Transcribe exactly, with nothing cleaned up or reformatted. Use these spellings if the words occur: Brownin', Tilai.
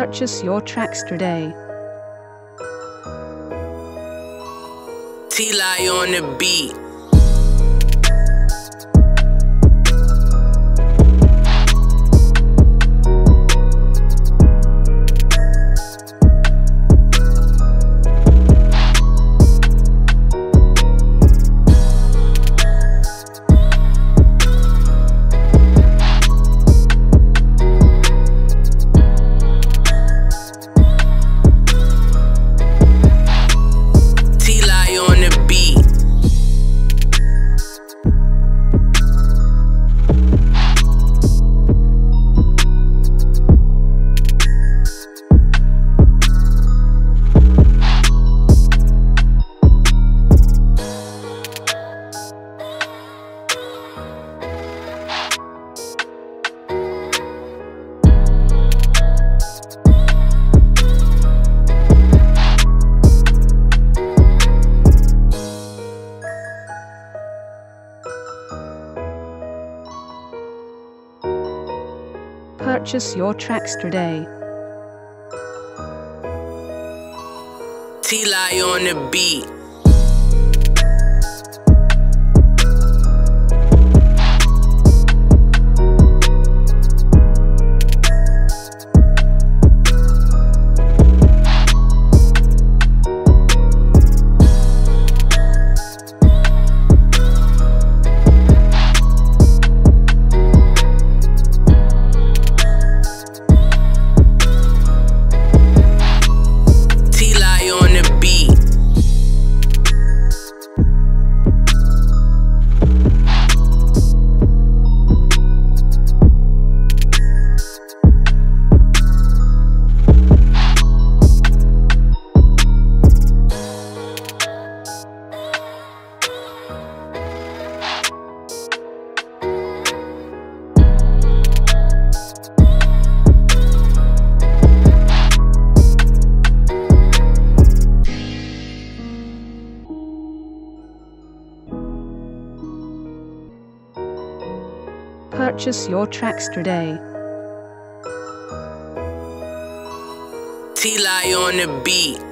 purchase your tracks today. Tilai on the beat. Purchase your tracks today. Tilai on the beat. Purchase your tracks today. Tilai on the beat.